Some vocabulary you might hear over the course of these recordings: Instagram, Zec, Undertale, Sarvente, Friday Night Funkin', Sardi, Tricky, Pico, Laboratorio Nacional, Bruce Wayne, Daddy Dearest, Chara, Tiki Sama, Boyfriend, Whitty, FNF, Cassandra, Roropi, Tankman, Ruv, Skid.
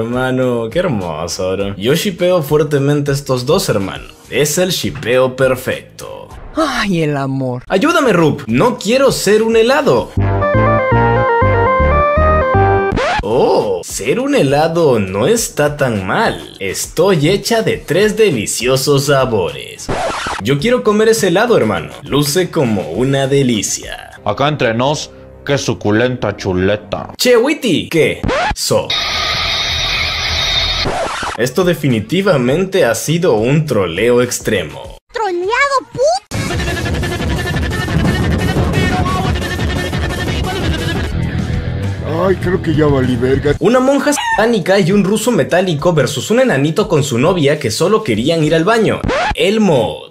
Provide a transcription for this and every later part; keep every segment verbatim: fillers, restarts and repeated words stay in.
hermano. Qué hermoso, bro. Yo shippeo fuertemente a estos dos, hermano. Es el shipeo perfecto. Ay, el amor. Ayúdame, Rup. No quiero ser un helado. Oh, ser un helado no está tan mal. Estoy hecha de tres deliciosos sabores. Yo quiero comer ese helado, hermano. Luce como una delicia. Acá entre nos, qué suculenta chuleta. Che, Whitty, ¿qué? So. Esto definitivamente ha sido un troleo extremo. ¿Troleado, puto? Ay, creo que ya valí verga. Una monja satánica y un ruso metálico versus un enanito con su novia que solo querían ir al baño. El mod.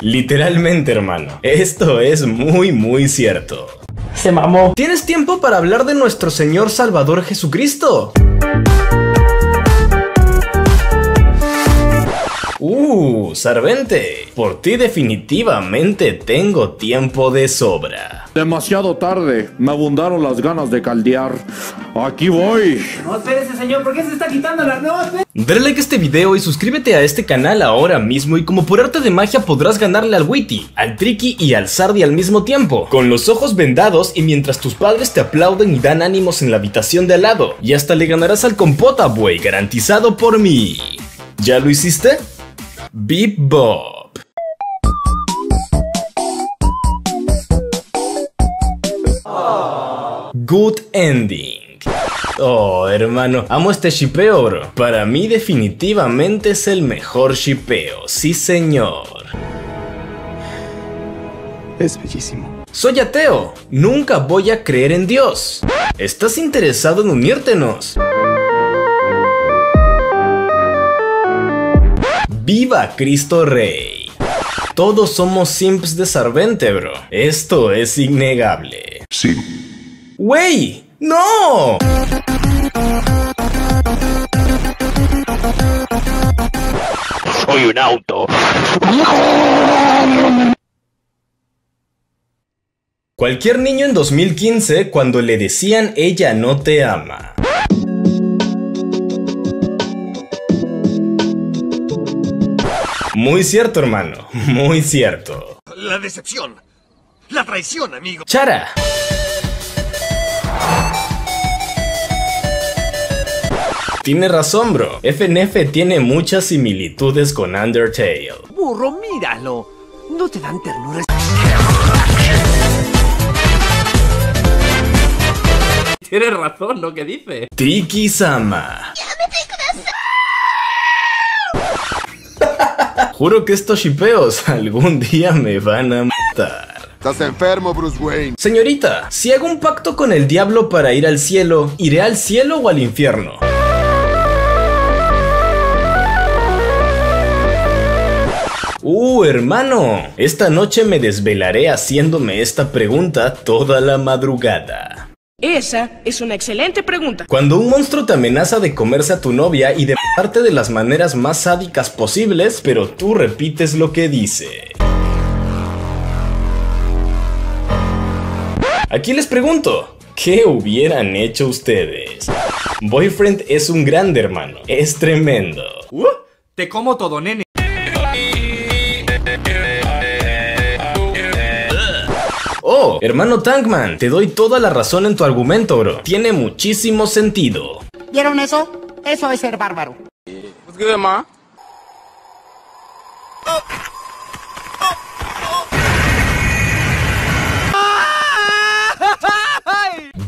Literalmente, hermano. Esto es muy, muy cierto. Se mamó. ¿Tienes tiempo para hablar de nuestro Señor Salvador Jesucristo? Uh, Sarvente, por ti definitivamente tengo tiempo de sobra. Demasiado tarde, me abundaron las ganas de caldear. Aquí voy. No, espérese, señor, ¿por qué se está quitando las notas? Dale like a este video y suscríbete a este canal ahora mismo. Y como por arte de magia podrás ganarle al Whitty, al Tricky y al Sardi al mismo tiempo, con los ojos vendados y mientras tus padres te aplauden y dan ánimos en la habitación de al lado. Y hasta le ganarás al compota, buey, garantizado por mí. ¿Ya lo hiciste? Beep Bob. Oh. Good ending. Oh, hermano, amo este shipeo, bro. Para mí definitivamente es el mejor shipeo, sí señor. Es bellísimo. Soy ateo, nunca voy a creer en Dios. ¿Estás interesado en unírtenos? ¡Viva Cristo Rey! Todos somos simps de Sarvente, bro. Esto es innegable. Sí. ¡Wey! ¡No! Soy un auto. Cualquier niño en dos mil quince cuando le decían ella no te ama. Muy cierto, hermano, muy cierto. La decepción, la traición, amigo. Chara. Tiene razón, bro. F N F tiene muchas similitudes con Undertale. Burro, míralo. No te dan ternuras. Tienes razón lo que dice. Tiki Sama. Juro que estos shipeos algún día me van a matar. Estás enfermo, Bruce Wayne. Señorita, si hago un pacto con el diablo para ir al cielo, ¿iré al cielo o al infierno? Uh, hermano, esta noche me desvelaré haciéndome esta pregunta toda la madrugada. Esa es una excelente pregunta. Cuando un monstruo te amenaza de comerse a tu novia y de matarte de las maneras más sádicas posibles, pero tú repites lo que dice. Aquí les pregunto, ¿qué hubieran hecho ustedes? Boyfriend es un grande, hermano. Es tremendo. Uh, te como todo, nene. Oh, hermano Tankman, te doy toda la razón en tu argumento, bro. Tiene muchísimo sentido. ¿Vieron eso? Eso es ser bárbaro. ¿Qué más?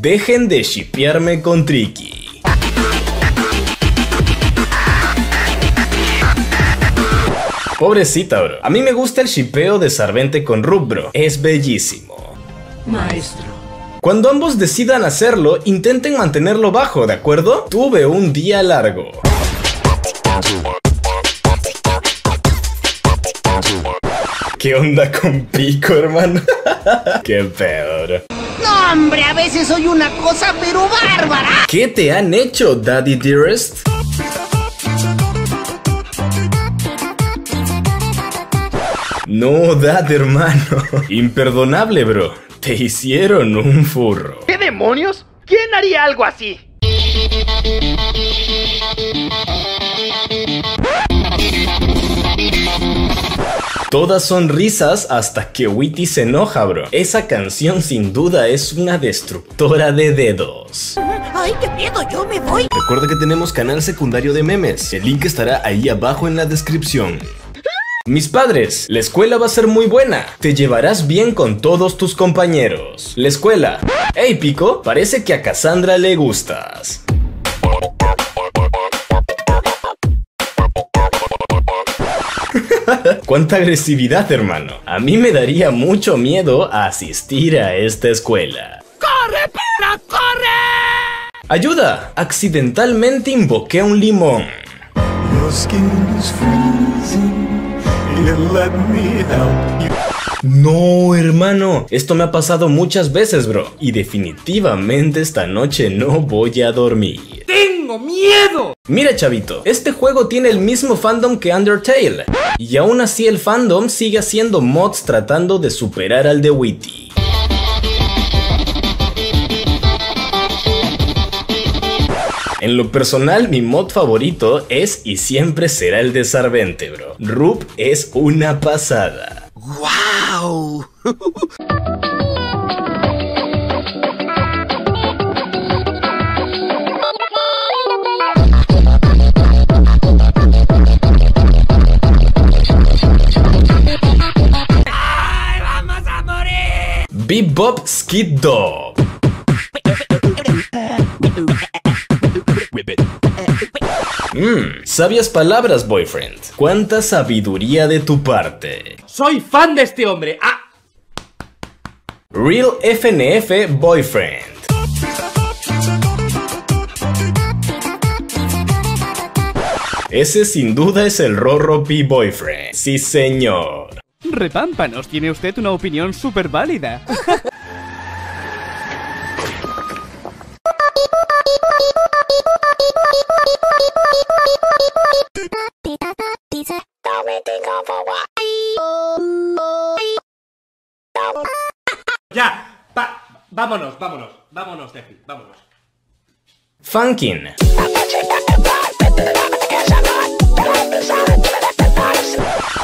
Dejen de shipearme con Tricky. Pobrecita, bro. A mí me gusta el shipeo de Sarvente con Ruv, bro. Es bellísimo. Maestro. Cuando ambos decidan hacerlo, intenten mantenerlo bajo, ¿de acuerdo? Tuve un día largo. ¿Qué onda con Pico, hermano? Qué peor. No, hombre, a veces soy una cosa pero bárbara. ¿Qué te han hecho, Daddy Dearest? No, Dad, hermano. Imperdonable, bro. Te hicieron un furro. ¿Qué demonios? ¿Quién haría algo así? Todas son risas hasta que Whitty se enoja, bro. Esa canción sin duda es una destructora de dedos. ¡Ay, qué miedo! ¡Yo me voy! Recuerda que tenemos canal secundario de memes. El link estará ahí abajo en la descripción. Mis padres, la escuela va a ser muy buena. Te llevarás bien con todos tus compañeros. La escuela. Hey, Pico, parece que a Cassandra le gustas. Cuánta agresividad, hermano. A mí me daría mucho miedo asistir a esta escuela. ¡Corre, perra, corre! ¡Ayuda! Accidentalmente invoqué un limón. No, hermano, esto me ha pasado muchas veces, bro. Y definitivamente esta noche no voy a dormir. ¡Tengo miedo! Mira, chavito, este juego tiene el mismo fandom que Undertale. Y aún así el fandom sigue haciendo mods tratando de superar al de Whitty. En lo personal, mi mod favorito es y siempre será el de Sarvente, bro. Ruv es una pasada. ¡Wow! ¡Ay, vamos a morir! Bebop Skid Dog. Mmm, sabias palabras, boyfriend. Cuánta sabiduría de tu parte. Soy fan de este hombre. Ah. Real F N F Boyfriend. Ese sin duda es el Roropi Boyfriend. Sí, señor. Repámpanos, tiene usted una opinión súper válida. Ya, pa vámonos, vámonos, vámonos de aquí, vámonos. Funkin.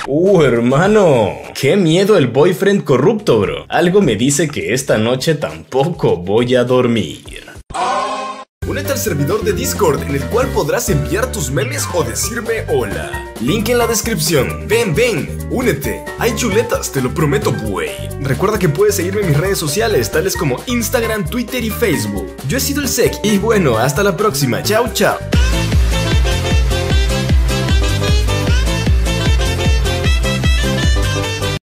Uh, hermano, qué miedo el boyfriend corrupto, bro. Algo me dice que esta noche tampoco voy a dormir. Únete al servidor de Discord en el cual podrás enviar tus memes o decirme hola. Link en la descripción. Ven, ven, únete. Hay chuletas, te lo prometo, güey. Recuerda que puedes seguirme en mis redes sociales, tales como Instagram, Twitter y Facebook. Yo he sido el Zec y bueno, hasta la próxima. Chao, chao.